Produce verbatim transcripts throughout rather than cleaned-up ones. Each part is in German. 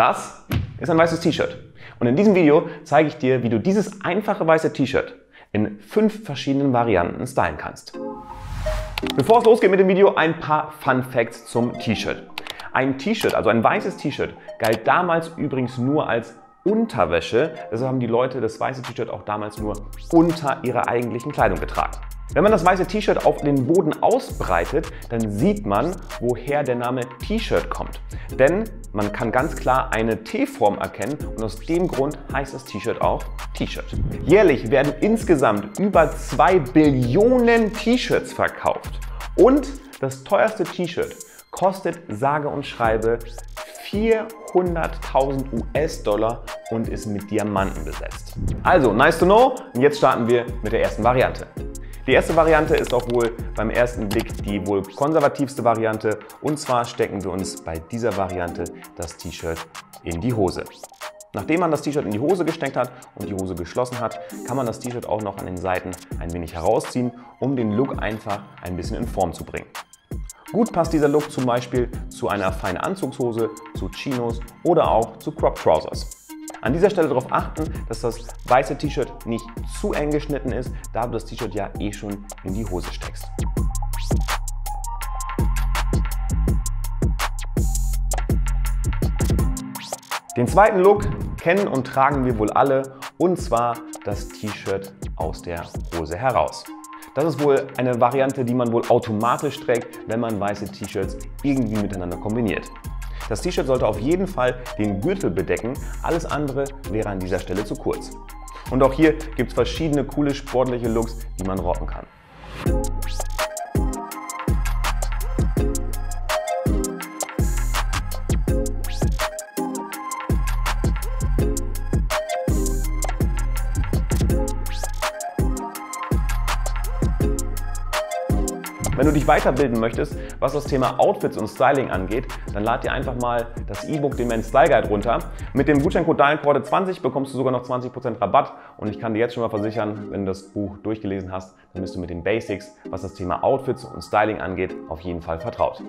Das ist ein weißes T-Shirt. Und in diesem Video zeige ich dir, wie du dieses einfache weiße T-Shirt in fünf verschiedenen Varianten stylen kannst. Bevor es losgeht mit dem Video, ein paar Fun Facts zum T-Shirt. Ein T-Shirt, also ein weißes T-Shirt, galt damals übrigens nur als Unterwäsche. Deshalb haben die Leute das weiße T-Shirt auch damals nur unter ihrer eigentlichen Kleidung getragen. Wenn man das weiße T-Shirt auf den Boden ausbreitet, dann sieht man, woher der Name T-Shirt kommt. Denn man kann ganz klar eine T-Form erkennen und aus dem Grund heißt das T-Shirt auch T-Shirt. Jährlich werden insgesamt über zwei Billionen T-Shirts verkauft. Und das teuerste T-Shirt kostet sage und schreibe vierhunderttausend U S Dollar und ist mit Diamanten besetzt. Also, nice to know. Und jetzt starten wir mit der ersten Variante. Die erste Variante ist auch wohl beim ersten Blick die wohl konservativste Variante, und zwar stecken wir uns bei dieser Variante das T-Shirt in die Hose. Nachdem man das T-Shirt in die Hose gesteckt hat und die Hose geschlossen hat, kann man das T-Shirt auch noch an den Seiten ein wenig herausziehen, um den Look einfach ein bisschen in Form zu bringen. Gut passt dieser Look zum Beispiel zu einer feinen Anzugshose, zu Chinos oder auch zu Crop Trousers. An dieser Stelle darauf achten, dass das weiße T-Shirt nicht zu eng geschnitten ist, da du das T-Shirt ja eh schon in die Hose steckst. Den zweiten Look kennen und tragen wir wohl alle, und zwar das T-Shirt aus der Hose heraus. Das ist wohl eine Variante, die man wohl automatisch trägt, wenn man weiße T-Shirts irgendwie miteinander kombiniert. Das T-Shirt sollte auf jeden Fall den Gürtel bedecken, alles andere wäre an dieser Stelle zu kurz. Und auch hier gibt es verschiedene coole sportliche Looks, die man rocken kann. Wenn du dich weiterbilden möchtest, was das Thema Outfits und Styling angeht, dann lad dir einfach mal das E-Book, den Menstyle-Guide, runter. Mit dem Gutscheincode Daniel Korte zwanzig bekommst du sogar noch zwanzig Prozent Rabatt, und ich kann dir jetzt schon mal versichern, wenn du das Buch durchgelesen hast, dann bist du mit den Basics, was das Thema Outfits und Styling angeht, auf jeden Fall vertraut.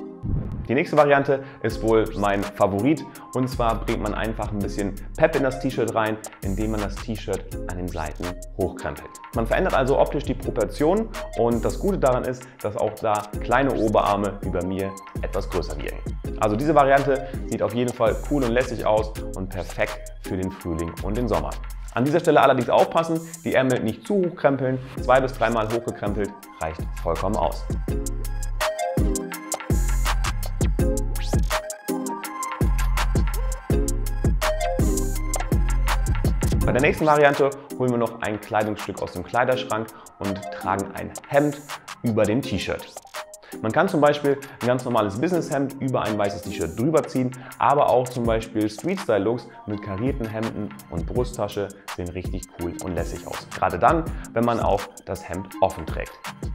Die nächste Variante ist wohl mein Favorit, und zwar bringt man einfach ein bisschen Pep in das T-Shirt rein, indem man das T-Shirt an den Seiten hochkrempelt. Man verändert also optisch die Proportionen, und das Gute daran ist, dass auch da kleine Oberarme wie bei mir etwas größer wirken. Also diese Variante sieht auf jeden Fall cool und lässig aus und perfekt für den Frühling und den Sommer. An dieser Stelle allerdings aufpassen, die Ärmel nicht zu hoch krempeln, zwei bis dreimal hochgekrempelt reicht vollkommen aus. Bei der nächsten Variante holen wir noch ein Kleidungsstück aus dem Kleiderschrank und tragen ein Hemd über dem T-Shirt. Man kann zum Beispiel ein ganz normales Businesshemd über ein weißes T-Shirt drüber ziehen, aber auch zum Beispiel Street-Style-Looks mit karierten Hemden und Brusttasche sehen richtig cool und lässig aus. Gerade dann, wenn man auch das Hemd offen trägt.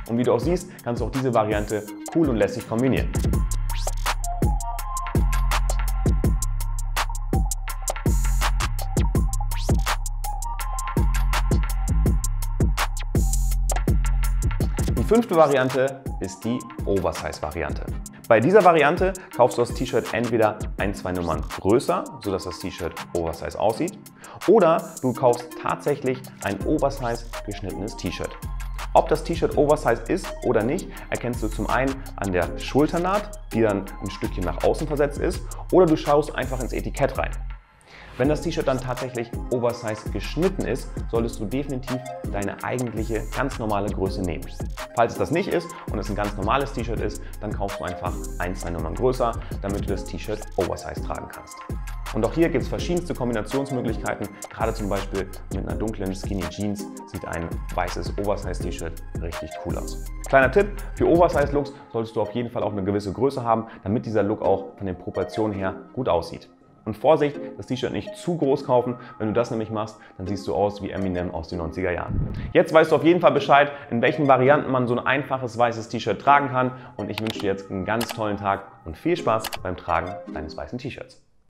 Und wie du auch siehst, kannst du auch diese Variante cool und lässig kombinieren. Die fünfte Variante ist die Oversize-Variante. Bei dieser Variante kaufst du das T-Shirt entweder ein, zwei Nummern größer, sodass das T-Shirt Oversize aussieht, oder du kaufst tatsächlich ein Oversize geschnittenes T-Shirt. Ob das T-Shirt Oversize ist oder nicht, erkennst du zum einen an der Schulternaht, die dann ein Stückchen nach außen versetzt ist, oder du schaust einfach ins Etikett rein. Wenn das T-Shirt dann tatsächlich Oversize geschnitten ist, solltest du definitiv deine eigentliche ganz normale Größe nehmen. Falls es das nicht ist und es ein ganz normales T-Shirt ist, dann kaufst du einfach ein, zwei Nummern größer, damit du das T-Shirt Oversize tragen kannst. Und auch hier gibt es verschiedenste Kombinationsmöglichkeiten, gerade zum Beispiel mit einer dunklen Skinny Jeans sieht ein weißes Oversize-T-Shirt richtig cool aus. Kleiner Tipp, für Oversize-Looks solltest du auf jeden Fall auch eine gewisse Größe haben, damit dieser Look auch von den Proportionen her gut aussieht. Und Vorsicht, das T-Shirt nicht zu groß kaufen. Wenn du das nämlich machst, dann siehst du aus wie Eminem aus den neunziger Jahren. Jetzt weißt du auf jeden Fall Bescheid, in welchen Varianten man so ein einfaches weißes T-Shirt tragen kann. Und ich wünsche dir jetzt einen ganz tollen Tag und viel Spaß beim Tragen deines weißen T-Shirts.